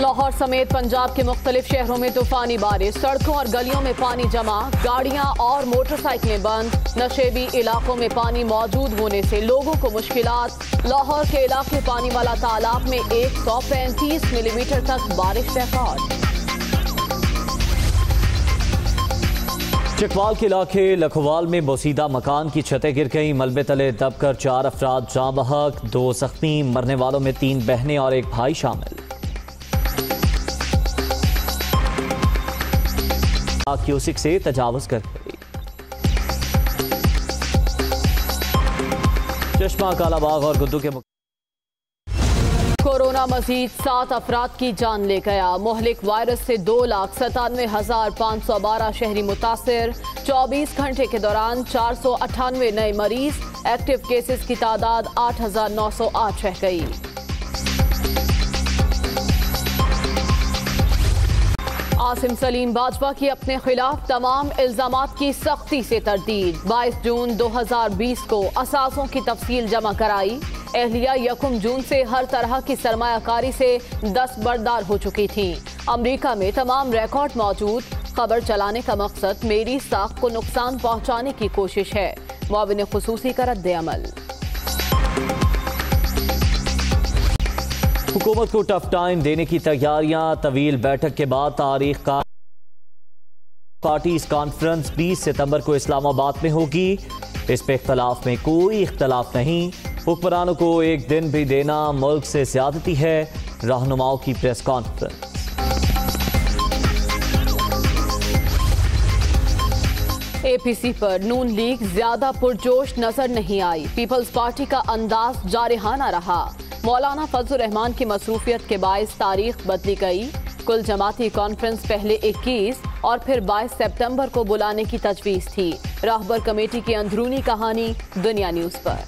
लाहौर समेत पंजाब के मुख्तलिफ शहरों में तूफानी बारिश, सड़कों और गलियों में पानी जमा, गाड़ियां और मोटरसाइकिलें बंद। नशेबी इलाकों में पानी मौजूद होने से लोगों को मुश्किलात। लाहौर के इलाके पानी वाला तालाब में 135 मिलीमीटर तक बारिश रिकॉर्ड। चकवाल के इलाके लखवाल में बोसीदा मकान की छतें गिर गईं, मलबे तले दबकर 4 अफराद जाँ बहक, 2 जख्मी, मरने वालों में 3 बहनें और 1 भाई शामिल। क्यूसिक से तजावुज कर चश्मा, कालाबाग और गुद्दू के कोरोना मजीद 7 अफराद की जान ले गया। मोहलिक वायरस से 2,97,512 शहरी मुतासर। 24 घंटे के दौरान 498 नए मरीज। एक्टिव केसेस की तादाद 8,908 रह गई। आसिम सलीम बाजवा की अपने खिलाफ तमाम इल्जामात की सख्ती से तरदीद। 22 जून 2020 को असासों की तफसील जमा कराई। एहलिया 1 जून से हर तरह की सरमायाकारी से दस्तबरदार हो चुकी थी। अमरीका में तमाम रिकॉर्ड मौजूद। खबर चलाने का मकसद मेरी साख को नुकसान पहुंचाने की कोशिश है। मुआविन खुसूसी का रद्देअमल। हुकूमत को टफ टाइम देने की तैयारियां। तवील बैठक के बाद तारीख का पार्टीज कॉन्फ्रेंस 20 सितंबर को इस्लामाबाद में होगी। इस पे इख्तलाफ में कोई इख्तलाफ नहीं। हुक्मरानों को एक दिन भी देना मुल्क से ज्यादती है। रहनुमाओं की प्रेस कॉन्फ्रेंस। एपीसी पर नून लीग ज्यादा पुरजोश नजर नहीं आई। पीपल्स पार्टी का अंदाज जारहाना रहा। मौलाना फजल रहमान की मसरूफियत के बायस तारीख बदली गई। कुल जमाती कॉन्फ्रेंस पहले 21 और फिर 22 सितंबर को बुलाने की तजवीज थी। राहबर कमेटी की अंदरूनी कहानी दुनिया न्यूज पर।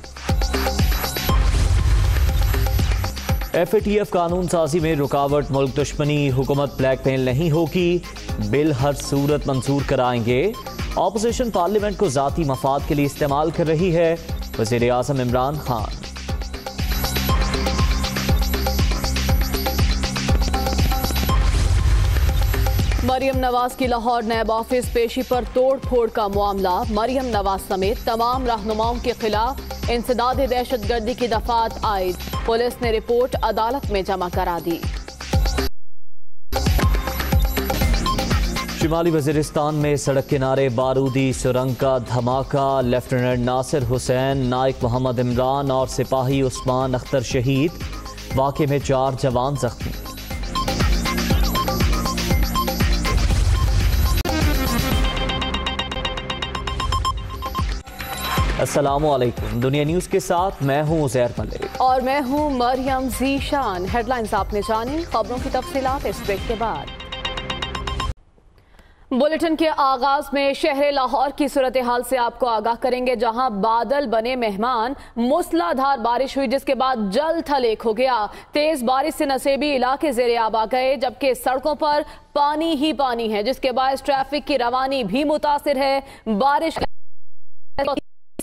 FATF कानून साजी में रुकावट, मुल्क दुश्मनी, हुकूमत ब्लैकमेल नहीं होगी। बिल हर सूरत मंजूर कराएंगे। ऑपोजिशन पार्लियामेंट को जाती मफाद के लिए इस्तेमाल कर रही है। वज़ीर आज़म इमरान खान। मरियम नवाज की लाहौर नैब ऑफिस पेशी पर तोड़ फोड़ का मामला। मरियम नवाज समेत तमाम रहनुमाओं के खिलाफ इंसदाद दहशतगर्दी की दफात आयद। पुलिस ने रिपोर्ट अदालत में जमा करा दी। शिमाली वजीरिस्तान में सड़क किनारे बारूदी सुरंग का धमाका। लेफ्टिनेंट नासिर हुसैन, नायक मोहम्मद इमरान और सिपाही उस्मान अख्तर शहीद। वाक़े में 4 जवान जख्मी। अस्सलामु अलैकुम, दुनिया न्यूज़ के साथ मैं हूँ ज़ैर मलिक और मैं हूँ मरियम जीशान। हेडलाइंस आपने जानी, खबरों की तफसीलात इस ब्रेक के बाद। बुलेटिन के आगाज में शहर लाहौर की सूरत हाल से आपको आगाह करेंगे, जहां बादल बने मेहमान, मूसलाधार बारिश हुई जिसके बाद जल थल एक हो गया। तेज बारिश से नसेबी इलाके जेरे आब आ गए, जबकि सड़कों पर पानी ही पानी है जिसके बायस ट्रैफिक की रवानी भी मुतासिर है। बारिश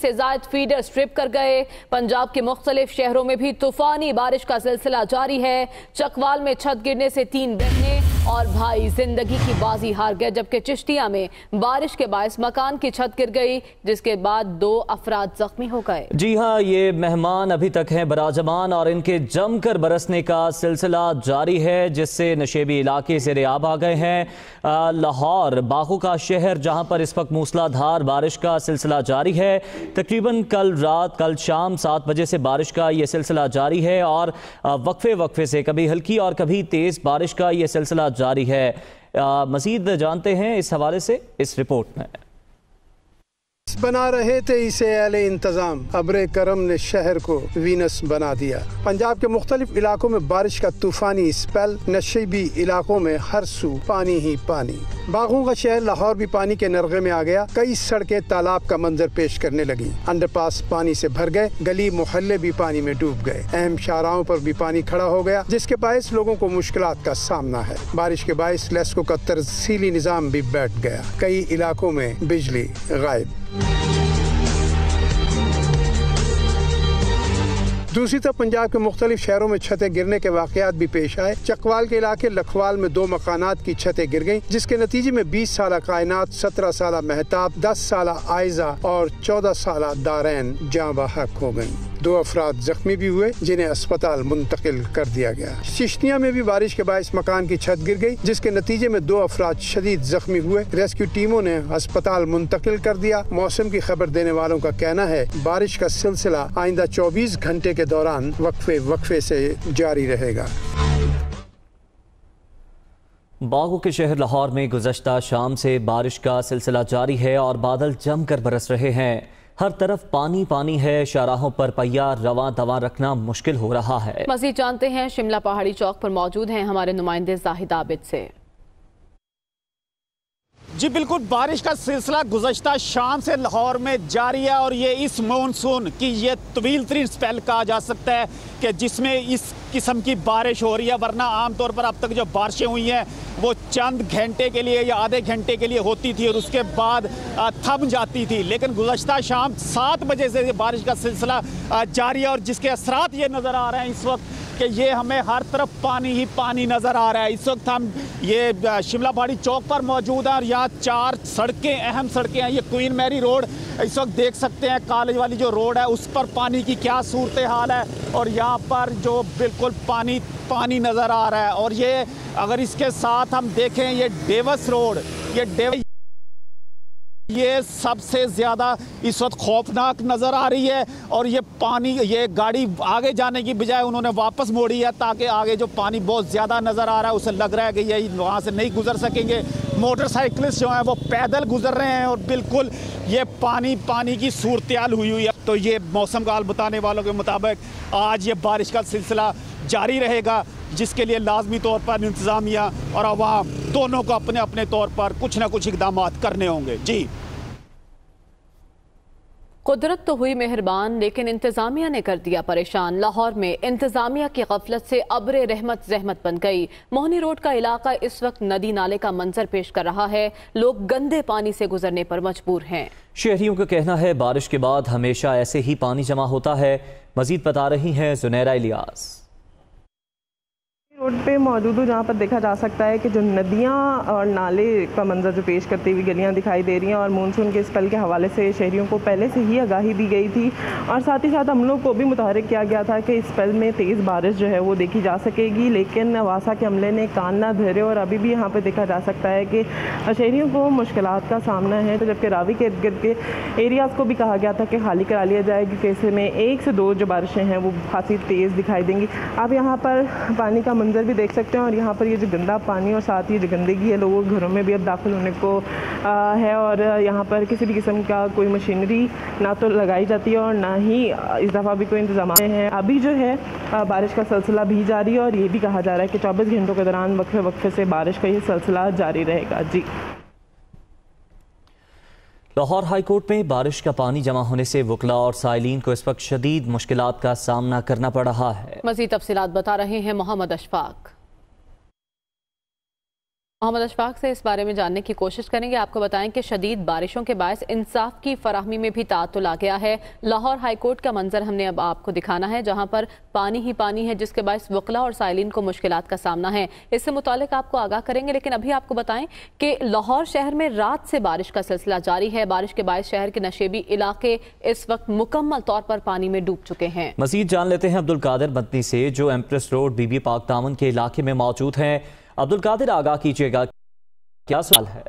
से जायद फीडर स्ट्रिप कर गए। पंजाब के मुख्तलिफ शहरों में भी तूफानी बारिश का सिलसिला जारी है। चकवाल में छत गिरने से 3 बहनें और भाई जिंदगी की बाजी हार गए, जबकि चिश्तिया में बारिश के बायस मकान की छत गिर गई जिसके बाद 2 अफराद जख्मी हो गए। जी हाँ, ये मेहमान अभी तक हैं बराजमान और इनके जमकर बरसने का सिलसिला जारी है, जिससे नशेबी इलाके ज़ेरे आब आ गए हैं। लाहौर बाखू का शहर, जहाँ पर इस वक्त मूसलाधार बारिश का सिलसिला जारी है। तकरीबन कल शाम 7 बजे से बारिश का ये सिलसिला जारी है और वक्फे से कभी हल्की और कभी तेज़ बारिश का ये सिलसिला जारी है। मज़ीद जानते हैं इस हवाले से इस रिपोर्ट में। बना रहे थे इसे अहले इंतजाम, अब्रे करम ने शहर को वीनस बना दिया। पंजाब के मुख्तलिफ इलाकों में बारिश का तूफानी स्पेल, नशेबी इलाकों में हर सू पानी ही पानी। बागों का शहर लाहौर भी पानी के नरगे में आ गया। कई सड़कें तालाब का मंजर पेश करने लगी। अंडरपास पानी से भर गए, गली मोहल्ले भी पानी में डूब गए। अहम शाहराहों पर भी पानी खड़ा हो गया जिसके बायस लोगों को मुश्किलात का सामना है। बारिश के बायस लेस्को का तरसीली निज़ाम भी बैठ गया। कई इलाकों में बिजली गायब। दूसरी तरफ पंजाब के मुख्तलिफ शहरों में छतें गिरने के वाकयात भी पेश आए। चकवाल के इलाके लखवाल में 2 मकानात की छतें गिर गयी, जिसके नतीजे में 20 साल कायनात, 17 साल महताब, 10 साल आयजा और 14 साल दारैन जाँ बहक हो गयी। 2 अफराद जख्मी भी हुए, जिन्हें अस्पताल मुंतकिल कर दिया गया। चिश्तिया में भी बारिश के बायस मकान की छत गिर गई, जिसके नतीजे में 2 अफराद शदीद जख्मी हुए। रेस्क्यू टीमों ने अस्पताल मुंतकिल कर दिया। मौसम की खबर देने वालों का कहना है बारिश का सिलसिला आइंदा 24 घंटे के दौरान वक्फे से जारी रहेगा। बागों के शहर लाहौर में गुज़श्ता शाम से बारिश का सिलसिला जारी है और बादल जमकर बरस रहे हैं। हर तरफ पानी पानी है, शाहराहों पर पहिया रवा दवा रखना मुश्किल हो रहा है। मज़ीद जानते हैं, शिमला पहाड़ी चौक पर मौजूद हैं हमारे नुमाइंदे जाहिद आबिद से। जी बिल्कुल, बारिश का सिलसिला गुज़श्ता शाम से लाहौर में जारी है और ये इस मानसून की ये तवील तरीन स्पेल कहा जा सकता है कि जिसमें इस किस्म की बारिश हो रही है, वरना आम तौर पर अब तक जो बारिशें हुई हैं वो चंद घंटे के लिए या आधे घंटे के लिए होती थी और उसके बाद थम जाती थी। लेकिन गुज़श्ता शाम 7 बजे से ये बारिश का सिलसिला जारी है और जिसके असरात ये नज़र आ रहे हैं इस वक्त कि ये हमें हर तरफ पानी ही पानी नज़र आ रहा है। इस वक्त हम ये शिमला पहाड़ी चौक पर मौजूद हैं और यहाँ 4 सड़कें अहम सड़कें हैं। ये क्वीन मैरी रोड इस वक्त देख सकते हैं, कॉलेज वाली जो रोड है उस पर पानी की क्या सूरत हाल है और यहाँ पर जो बिल्कुल पानी पानी नज़र आ रहा है। और ये अगर इसके साथ हम देखें ये डेवस रोड, ये सबसे ज़्यादा इस वक्त खौफनाक नज़र आ रही है और ये पानी, ये गाड़ी आगे जाने की बजाय उन्होंने वापस मोड़ी है ताकि आगे जो पानी बहुत ज़्यादा नज़र आ रहा है उसे लग रहा है कि ये वहाँ से नहीं गुजर सकेंगे। मोटरसाइकिलिस्ट जो हैं वो पैदल गुजर रहे हैं और बिल्कुल ये पानी पानी की सूरत हाल हुई है। तो ये मौसम का हाल बताने वालों के मुताबिक आज ये बारिश का सिलसिला जारी रहेगा, जिसके लिए लाजमी तौर पर इंतज़ामिया और आवाम दोनों को अपने अपने तौर पर कुछ ना कुछ इक़दामात करने होंगे। जी कुदरत तो हुई मेहरबान, लेकिन इंतज़ामिया ने कर दिया परेशान। लाहौर में इंतज़ामिया की गफलत से अब्र रहमत जहमत बन गई। मोहनी रोड का इलाका इस वक्त नदी नाले का मंजर पेश कर रहा है। लोग गंदे पानी से गुजरने पर मजबूर हैं। शहरियों का कहना है बारिश के बाद हमेशा ऐसे ही पानी जमा होता है। मजीद बता रही हैं जुनैरा इलियास। रोड पे मौजूद हूँ जहाँ पर देखा जा सकता है कि जो नदियाँ और नाले का मंजर जो पेश करती हुई गलियाँ दिखाई दे रही हैं और मानसून के स्पेल के हवाले से शहरियों को पहले से ही आगाही दी गई थी और साथ ही साथ हम लोग को भी मुतहरक किया गया था कि स्पेल में तेज़ बारिश जो है वो देखी जा सकेगी, लेकिन वासा के हमले ने कान ना धरे और अभी भी यहाँ पर देखा जा सकता है कि शहरियों को मुश्किलात का सामना है। तो जबकि रावी के इर्द गिर्द के एरियाज़ को भी कहा गया था कि खाली करा लिया जाएगी, ऐसे में 1 से 2 जो बारिशें हैं वो खासी तेज़ दिखाई देंगी। आप यहाँ पर पानी का मंजर भी देख सकते हैं और यहाँ पर ये जो गंदा पानी और साथ ही जो गंदगी है लोगों के घरों में भी अब दाखिल होने को है और यहाँ पर किसी भी किस्म का कोई मशीनरी ना तो लगाई जाती है और ना ही इस दफ़ा भी कोई इंतजाम है। अभी जो है बारिश का सिलसिला भी जारी है और ये भी कहा जा रहा है कि 24 घंटों के दौरान वक्फे वक्फे से बारिश का ये सिलसिला जारी रहेगा। जी लाहौर हाईकोर्ट में बारिश का पानी जमा होने से वकला और साइलिन को इस वक्त शदीद मुश्किलात का सामना करना पड़ रहा है। मज़ीद तफसीलात बता रहे हैं मोहम्मद अशफाक। मोहम्मद अशफाक से इस बारे में जानने की कोशिश करेंगे। आपको बताएं कि शदीद बारिशों के बायस इंसाफ की फराहमी में भी तातुल आ गया है। लाहौर हाईकोर्ट का मंजर हमने अब आपको दिखाना है, जहां पर पानी ही पानी है, जिसके बायस वकला और साइलिन को मुश्किलात का सामना है। इससे मुतालिक आपको आगाह करेंगे, लेकिन अभी आपको बताएं कि लाहौर शहर में रात से बारिश का सिलसिला जारी है। बारिश के बायस शहर के नशेबी इलाके इस वक्त मुकम्मल तौर पर पानी में डूब चुके हैं। मजीद जान लेते हैं अब्दुल कादिर बद्दी से, जो एम्प्रेस रोड बीबी पाक दामन के इलाके में मौजूद हैं। अब्दुल कादिर आगाह कीजिएगा, क्या सवाल है?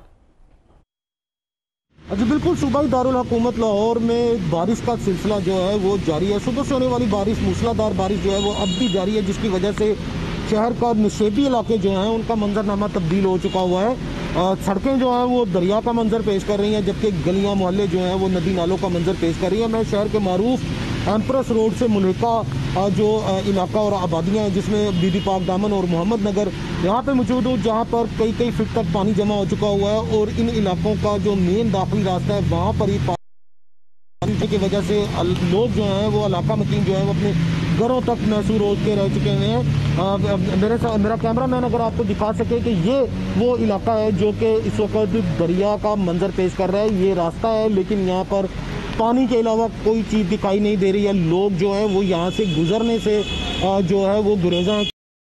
जी बिल्कुल, सूबाई दारुल हुकूमत लाहौर में बारिश का सिलसिला जो है वो जारी है। सुबह से होने वाली बारिश, मूसलाधार बारिश जो है वो अब भी जारी है, जिसकी वजह से शहर का नशेबी इलाके जो हैं उनका मंजरनामा तब्दील हो चुका हुआ है। सड़कें जो हैं वो दरिया का मंजर पेश कर रही हैं, जबकि गलियाँ मोहल्ले जो हैं वो नदी नालों का मंजर पेश कर रही हैं। मैं शहर के मारूफ एम्प्रेस रोड से मुल्हिका जो इलाका और आबादियाँ हैं जिसमें बीबी पाक दामन और मोहम्मद नगर, यहाँ पे मौजूद हूँ, जहाँ पर कई फिट तक पानी जमा हो चुका हुआ है और इन इलाकों का जो मेन दाखिली रास्ता है वहाँ पर ही पानी की वजह से लोग जो हैं वो इलाका मकीन जो है वो अपने घरों तक महसूर होते रह चुके हैं। मेरा कैमरा मैन अगर आपको दिखा सके कि ये वो इलाका है जो कि इस वक्त दरिया का मंजर पेश कर रहा है, ये रास्ता है, लेकिन यहाँ पर पानी के अलावा कोई चीज़ दिखाई नहीं दे रही है। लोग जो है वो यहाँ से गुजरने से जो है वो गुरेजा